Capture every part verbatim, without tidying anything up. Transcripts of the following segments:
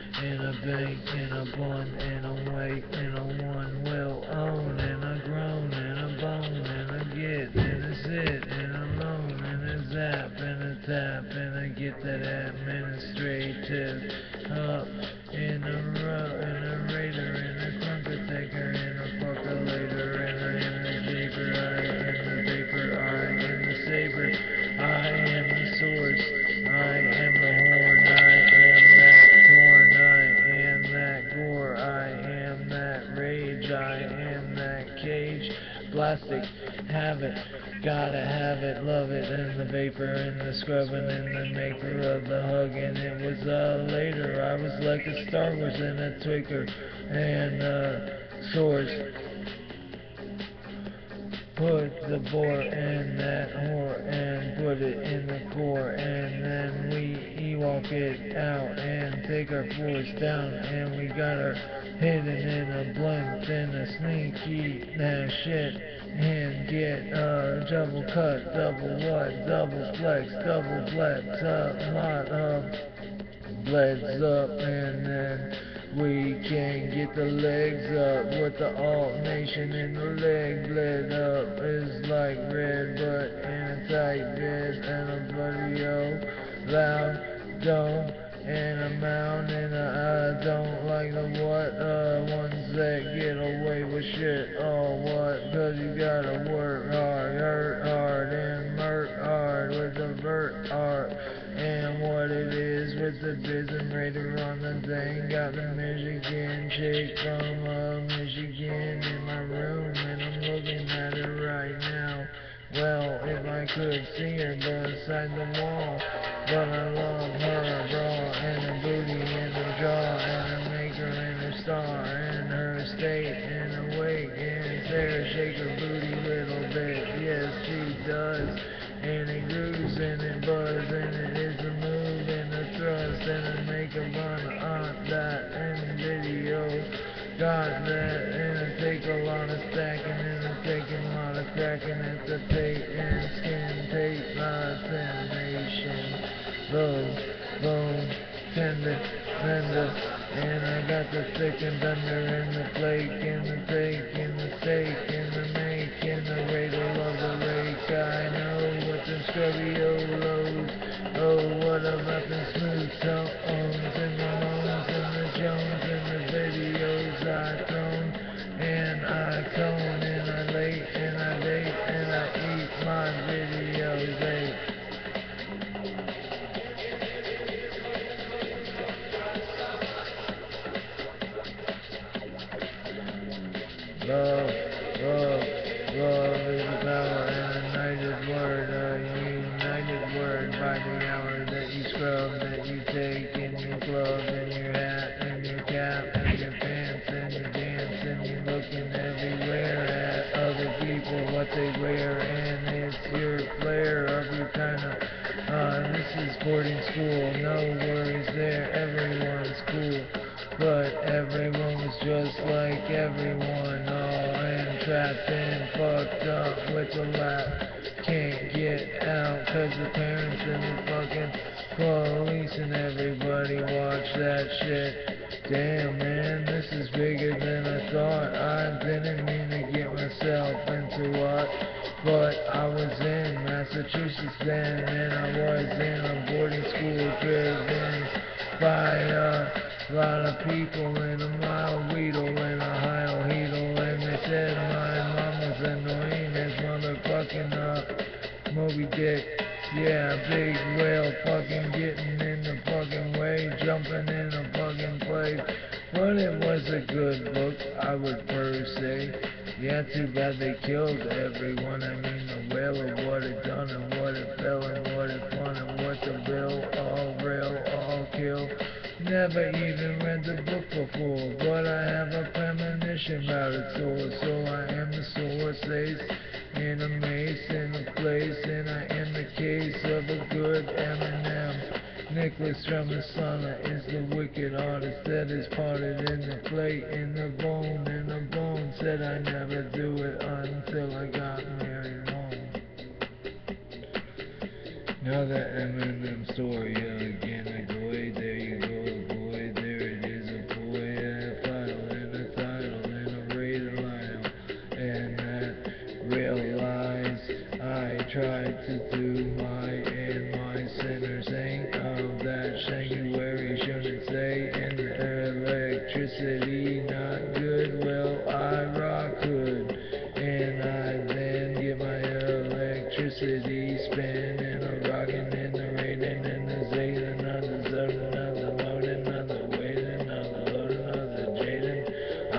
and I bake, and I bun, and I wake, and I one will own, and I groan, and I bone, and I get, and I sit, and I moan, and I zap, and I tap, and I get that administrative up, and I row, and I raider, and I crunker thicker, and I fucker later, and I am the shaper, I am the vapor, I am the saber, I am the source, I am the horn, I am that torn, I am that gore, I am that rage, I am that cage, plastic, habit, gotta have it, love it, and the vapor, and the scrubbing, and the maker of the hug, and it was uh, later, I was like a Star Wars and a Twicker, and uh, swords, put the boar and that whore, and put it in the core, and then we Ewok it out, and take our force down, and we got our hidden in a blunt, and a sneaky, that shit, and get a uh, double cut, double what, double flex, double flex, a lot of bleds up, and then we can get the legs up with the alternation, and the leg bled up is like red, but in a tight bed, and a bloody oh, loud, don't, and a mound, and a, I don't like the what, uh, ones that get away with shit, oh what, cause you gotta work hard, hurt hard, and murk hard, with the vert hard, and what it is with the bism raider on the thing, got the Michigan chick from, uh, Michigan in my room, and I'm looking at her right now, well, if I could see her beside the wall, but I love her bra, and her booty, and her jaw, and her maker, and her star, and her state, and her weight, and Sarah shake her booty little bit, yes she does, and it grooves, and it buzz, and it is the move, and the thrust, and the makeup on the aunt that, and the video, got that, and I take a lot of stacking, and I take a lot of cracking, at the tape, and skin tape, my temptation. Boom, boom, tender, tender, and I got the thick and thunder, and the flake, and the take, and the stake, and the make, and the radle of the rake, I know what the scrubby old loads, oh what about the smooth tones, and the homes, and the Jones, and the videos I thrown, and I cone, and I late, and I date, and I eat my videos, eh? Love, love, love is the power, and a united word, a united word by the hour that you scrub, that you take in your glove, and your hat, and your cap, and your pants, and your dance, and you're looking everywhere at other people, what they wear, and it's your flair of your kind of, uh, this is boarding school, no worries there, everyone's cool. But everyone was just like everyone, all entrapped and fucked up with the lap, can't get out, cause the parents and the fucking police and everybody watch that shit. Damn man, this is bigger than I thought, I didn't mean to get myself into what, but I was in Massachusetts then, and I was in a boarding school driven by uh, a lot of people in a mild weedle and a high heedle, and they said my mama's annoying as motherfucking uh, Moby Dick. Yeah, big whale fucking getting in the fucking way, jumping in a fucking place. But it was a good book, I would per se. Yeah, too bad they killed everyone. I mean the whale of what it done and what it fell and what it won and what the bill, all real, all kill. Never even read the book before, but I have a premonition about it, so, so I am the source, ace, in a mace, in a place, and I am the case of a good M and M. Nicholas from Messana is the wicked artist that is parted in the plate, in the bone, in the bone, said I never do it until I got married home. Now that M and M story again, I go, hey, there you go. There to do my and my sinners ain't of that January, shouldn't say, and electricity not good. Well, I rock hood, and I then get my electricity spin, and I'm rocking in the rain and in the Zayden, on the Zayden, on the loading, on the waiting, on the loading, on the Jaden,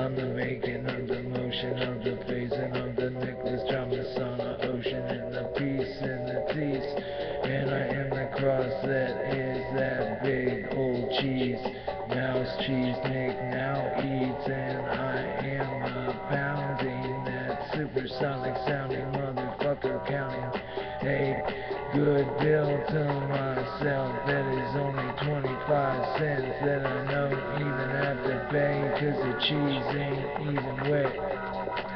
on the making, on the motion, on the phasing, on the Nicholas, Messana, ocean, and the peace, and the peace, and I am the cross that is that big old cheese. Mouse cheese Nick now eats, and I am a pounding that supersonic sounding motherfucker counting a good bill to myself that is only twenty-five cents that I don't even have to pay, cause the cheese ain't even wet.